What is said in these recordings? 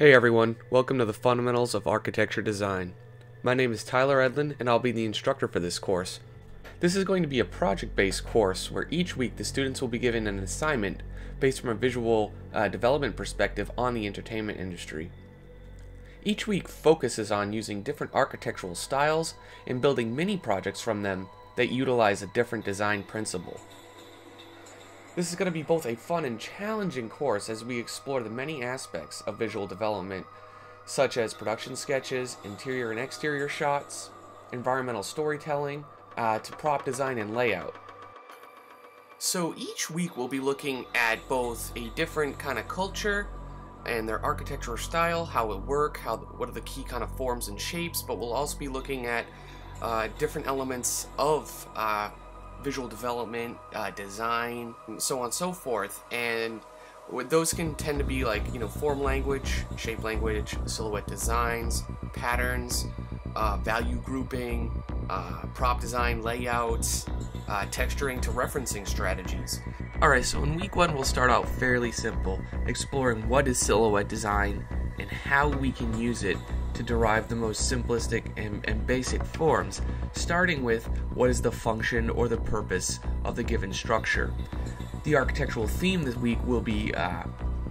Hey everyone, welcome to the Fundamentals of Architecture Design. My name is Tyler Edlin and I'll be the instructor for this course. This is going to be a project-based course where each week the students will be given an assignment based from a visual development perspective on the entertainment industry. Each week focuses on using different architectural styles and building mini projects from them that utilize a different design principle. This is going to be both a fun and challenging course as we explore the many aspects of visual development, such as production sketches, interior and exterior shots, environmental storytelling, to prop design and layout. So each week we'll be looking at both a different kind of culture and their architectural style, how it works, what are the key kind of forms and shapes, but we'll also be looking at different elements of visual development, design, and so on and so forth, and those can tend to be like, form language, shape language, silhouette designs, patterns, value grouping, prop design, layouts, texturing to referencing strategies. Alright, so in week one we'll start out fairly simple, exploring what is silhouette design and how we can use it to derive the most simplistic and basic forms, starting with what is the function or the purpose of the given structure. The architectural theme this week will be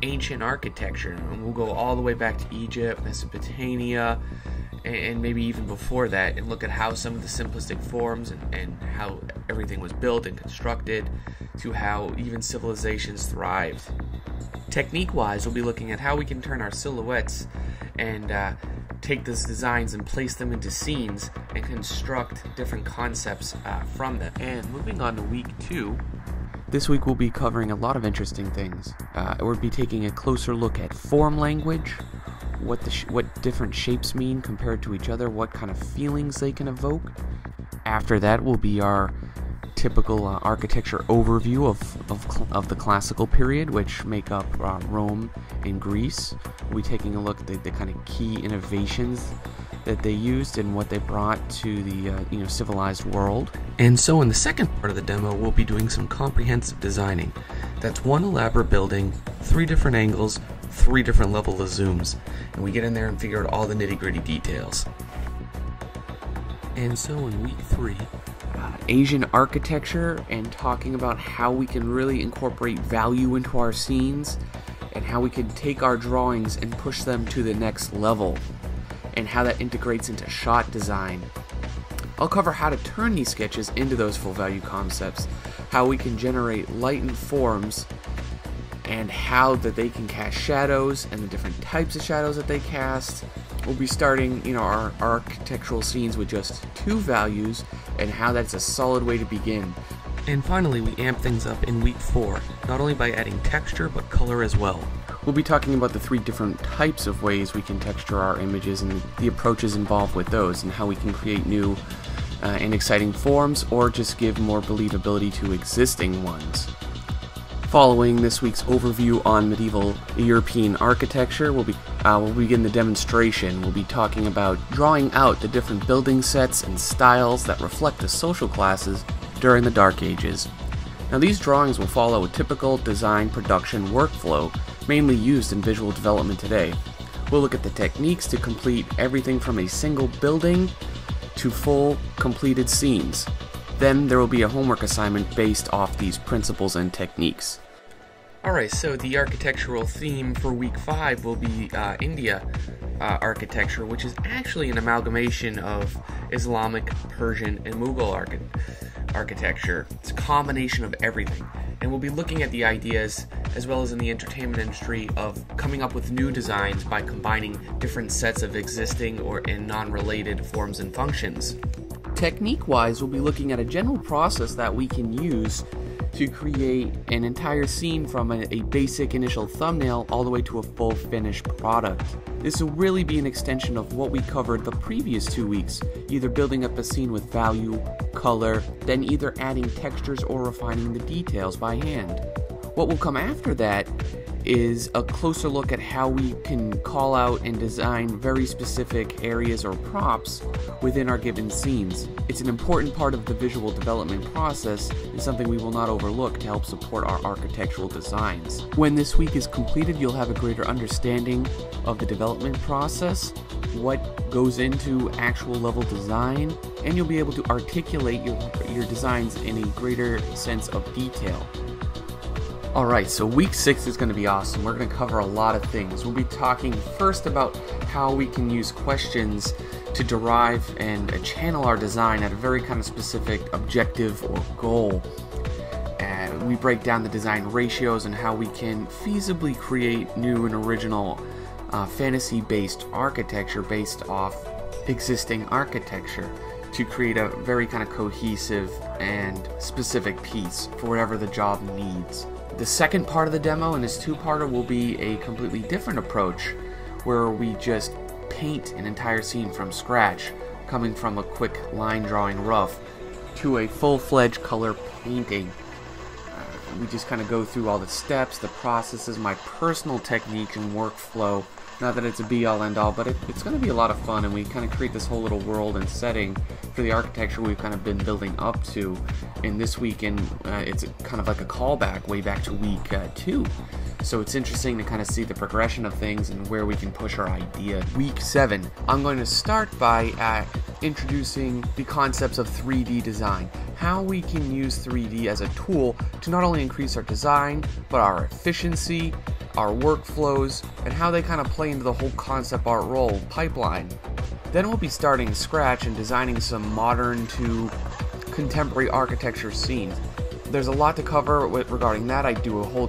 ancient architecture, and we'll go all the way back to Egypt, Mesopotamia, and maybe even before that, and look at how some of the simplistic forms and how everything was built and constructed to how even civilizations thrived. Technique-wise, we'll be looking at how we can turn our silhouettes and take these designs and place them into scenes and construct different concepts from them. And moving on to week two, this week we'll be covering a lot of interesting things. We'll be taking a closer look at form language, what different shapes mean compared to each other, what kind of feelings they can evoke. After that will be our typical architecture overview of the classical period, which make up Rome and Greece. We'll be taking a look at the kind of key innovations that they used and what they brought to the civilized world. And so in the second part of the demo, we'll be doing some comprehensive designing. That's one elaborate building, 3 different angles, 3 different levels of zooms, and we get in there and figure out all the nitty-gritty details. And so in week 3, Asian architecture, and talking about how we can really incorporate value into our scenes and how we can take our drawings and push them to the next level and how that integrates into shot design. I'll cover how to turn these sketches into those full value concepts, how we can generate light and forms and how that they can cast shadows and the different types of shadows that they cast. We'll be starting our architectural scenes with just 2 values and how that's a solid way to begin. And finally, we amp things up in week 4, not only by adding texture, but color as well. We'll be talking about the 3 different types of ways we can texture our images and the approaches involved with those and how we can create new and exciting forms or just give more believability to existing ones. Following this week's overview on medieval European architecture, we'll begin the demonstration. We'll be talking about drawing out the different building sets and styles that reflect the social classes during the Dark Ages. Now these drawings will follow a typical design production workflow, mainly used in visual development today. We'll look at the techniques to complete everything from a single building to full completed scenes. Then there will be a homework assignment based off these principles and techniques. Alright, so the architectural theme for week 5 will be India architecture, which is actually an amalgamation of Islamic, Persian, and Mughal architecture. It's a combination of everything. And we'll be looking at the ideas, as well as in the entertainment industry, of coming up with new designs by combining different sets of existing and non-related forms and functions. Technique-wise, we'll be looking at a general process that we can use to create an entire scene from a basic initial thumbnail all the way to a full finished product. This will really be an extension of what we covered the previous 2 weeks, either building up a scene with value, color, then either adding textures or refining the details by hand. What will come after that is a closer look at how we can call out and design very specific areas or props within our given scenes. It's an important part of the visual development process and something we will not overlook to help support our architectural designs. When this week is completed, you'll have a greater understanding of the development process, what goes into actual level design, and you'll be able to articulate your designs in a greater sense of detail. Alright, so week 6 is going to be awesome. We're going to cover a lot of things. We'll be talking first about how we can use questions to derive and channel our design at a very kind of specific objective or goal. We break down the design ratios and how we can feasibly create new and original fantasy-based architecture based off existing architecture to create a very kind of cohesive and specific piece for whatever the job needs. The second part of the demo, and this two-parter, will be a completely different approach where we just paint an entire scene from scratch, coming from a quick line drawing rough to a full-fledged color painting. We just kind of go through all the steps, the processes, my personal technique and workflow. Not that it's a be-all, end-all, but it's going to be a lot of fun, and we kind of create this whole little world and setting for the architecture we've kind of been building up to. And this weekend, it's kind of like a callback way back to week 2. So it's interesting to kind of see the progression of things and where we can push our idea. Week 7, I'm going to start by introducing the concepts of 3D design. How we can use 3D as a tool to not only increase our design, but our efficiency, our workflows, and how they kind of play into the whole concept art role pipeline. Then we'll be starting scratch and designing some modern to contemporary architecture scenes. There's a lot to cover regarding that. I do a whole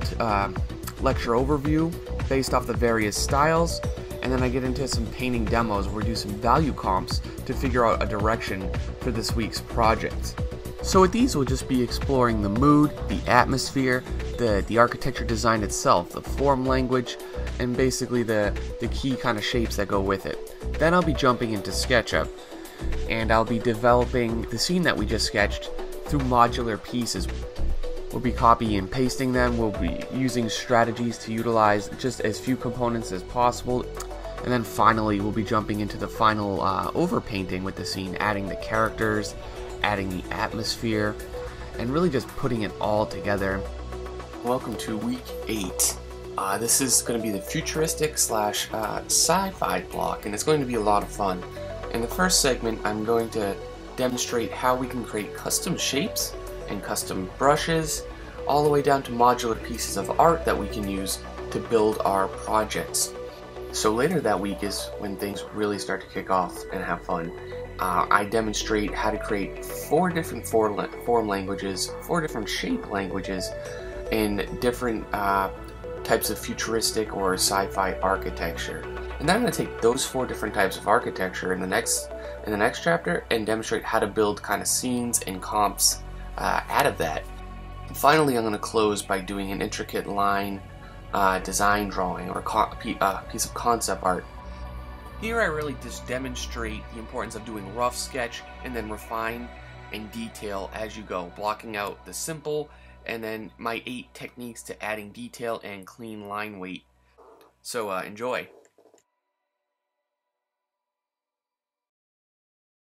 lecture overview based off the various styles, and then I get into some painting demos where we do some value comps to figure out a direction for this week's project. So with these, we'll just be exploring the mood, the atmosphere, the architecture design itself, the form language, and basically the key kind of shapes that go with it. Then I'll be jumping into SketchUp, and I'll be developing the scene that we just sketched through modular pieces. We'll be copying and pasting them, we'll be using strategies to utilize just as few components as possible, and then finally we'll be jumping into the final overpainting with the scene, adding the characters, adding the atmosphere, and really just putting it all together. Welcome to week 8. This is going to be the futuristic slash sci-fi block, and it's going to be a lot of fun. In the first segment, I'm going to demonstrate how we can create custom shapes and custom brushes, all the way down to modular pieces of art that we can use to build our projects. So later that week is when things really start to kick off and have fun. I demonstrate how to create 4 different form languages, 4 different shape languages, and different types of futuristic or sci-fi architecture. And then I'm going to take those 4 different types of architecture in the next chapter and demonstrate how to build kind of scenes and comps out of that. And finally, I'm going to close by doing an intricate line design drawing or piece of concept art. Here I really just demonstrate the importance of doing rough sketch and then refine and detail as you go, blocking out the simple and then my 8 techniques to adding detail and clean line weight. So enjoy.